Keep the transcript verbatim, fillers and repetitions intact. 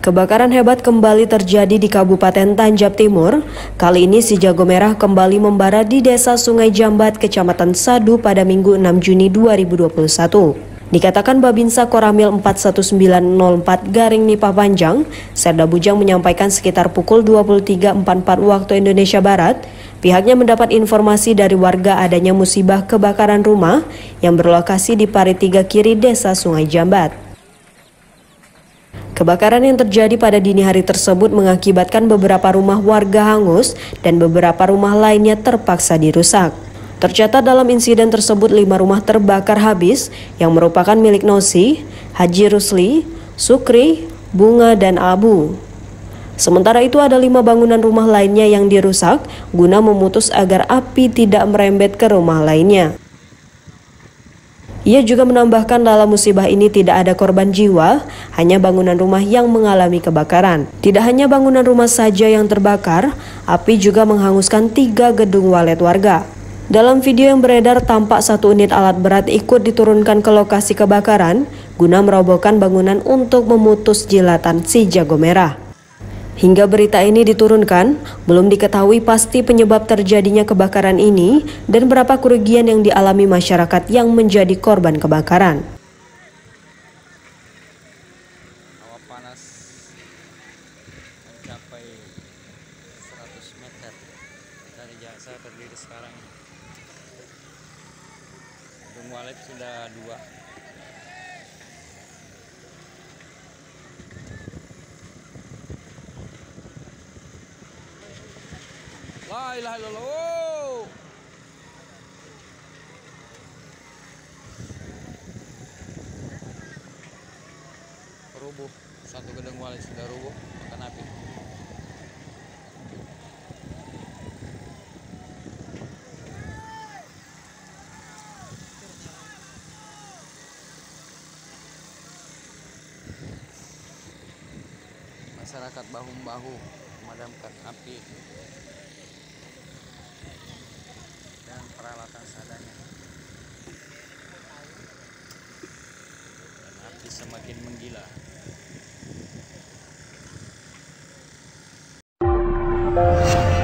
Kebakaran hebat kembali terjadi di Kabupaten Tanjab Timur. Kali ini si jago merah kembali membara di Desa Sungai Jambat, Kecamatan Sadu pada Minggu enam Juni dua ribu dua puluh satu. Dikatakan Babinsa Koramil empat satu sembilan nol empat garing Nipah Panjang, Serda Bujang menyampaikan sekitar pukul dua puluh tiga empat puluh empat waktu Indonesia Barat, pihaknya mendapat informasi dari warga adanya musibah kebakaran rumah yang berlokasi di Parit tiga Kiri, Desa Sungai Jambat. Kebakaran yang terjadi pada dini hari tersebut mengakibatkan beberapa rumah warga hangus dan beberapa rumah lainnya terpaksa dirusak. Tercatat dalam insiden tersebut lima rumah terbakar habis yang merupakan milik Nosi, Haji Rusli, Sukri, Bunga, dan Abu. Sementara itu ada lima bangunan rumah lainnya yang dirusak guna memutus agar api tidak merembet ke rumah lainnya. Ia juga menambahkan dalam musibah ini tidak ada korban jiwa, hanya bangunan rumah yang mengalami kebakaran. Tidak hanya bangunan rumah saja yang terbakar, api juga menghanguskan tiga gedung walet warga. Dalam video yang beredar tampak satu unit alat berat ikut diturunkan ke lokasi kebakaran guna merobohkan bangunan untuk memutus jilatan si jago merah. Hingga berita ini diturunkan, belum diketahui pasti penyebab terjadinya kebakaran ini dan berapa kerugian yang dialami masyarakat yang menjadi korban kebakaran. Awa panas mencapai seratus meter dari jarak saya berdiri sekarang. Gedung walet sudah dua. La ilaha illallah. Rubuh, satu gedung wali sudah rubuh makan api. Masyarakat bahu-membahu memadamkan api. Peralatan seadanya, dan api semakin menggila.